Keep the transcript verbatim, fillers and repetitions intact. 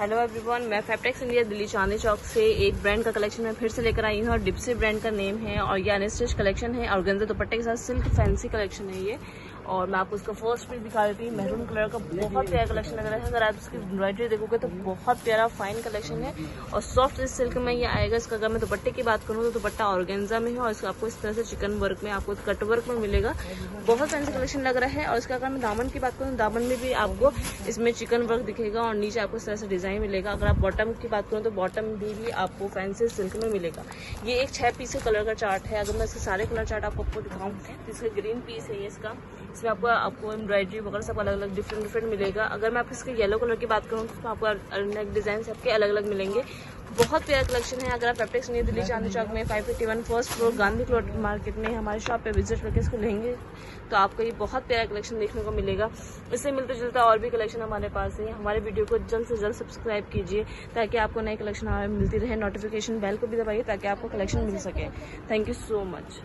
Hello everyone, मैं Fabtex India Delhi Chandni Chowk से एक ब्रांड का कलेक्शन मैं फिर से लेकर आई हूँ और डिप्सी ब्रांड का नेम है और ये अनस्टिच कलेक्शन है और ऑर्गेन्जा दुपट्टे के साथ सिल्क फैंसी कलेक्शन है ये। और मैं आपको इसका फर्स्ट पीस दिखा देती हूँ। मैरून कलर का बहुत प्यारा कलेक्शन लग रहा है। अगर आप इसकी एम्ब्रॉयडरी देखोगे तो बहुत प्यारा फाइन कलेक्शन है और सॉफ्ट इस सिल्क में ये आएगा। इसका अगर मैं दुपट्टे की बात करूँ तो दुपट्टा ऑर्गेन्जा में है और इसका आपको इस तरह से चिकन वर्क में, आपको कट वर्क में मिलेगा। बहुत फैंसी कलेक्शन लग रहा है। और इसका अगर मैं दामन की बात करूँ, दामन में भी आपको इसमें चिकन वर्क दिखेगा और नीचे आपको इस तरह से डिज़ाइन मिलेगा। अगर आप बॉटम की बात करूँ तो बॉटम भी, भी आपको फैंसी सिल्क में मिलेगा। ये एक छः पीस का कलर का चार्ट है। अगर मैं इसके सारे कलर चार्ट आपको आपको दिखाऊँ, इसका ग्रीन पीस है ये, इसका इसमें आपको आपको एम्ब्रॉयडरी वगैरह सब अलग अलग डिफरेंट डिफरेंट मिलेगा। अगर मैं आपको इसके येलो कलर की बात करूँ तो आपको नेक डिज़ाइन सबके अलग अलग मिलेंगे। बहुत प्यारा कलेक्शन है। अगर आप फैबटेक्स न्यू दिल्ली चांदनी चौक में five eighty one first floor Gandhi cloth market में हमारे शॉप पे विजिट करके इसको लेंगे तो आपको ये बहुत प्यारा कलेक्शन देखने को मिलेगा। इससे मिलते जुलता और भी कलेक्शन हमारे पास है। हमारे वीडियो को जल्द से जल्द सब्सक्राइब कीजिए ताकि आपको नए कलेक्शन हमें मिलती रहे। नोटिफिकेशन बेल को भी दबाइए ताकि आपको कलेक्शन मिल सके। Thank you so much.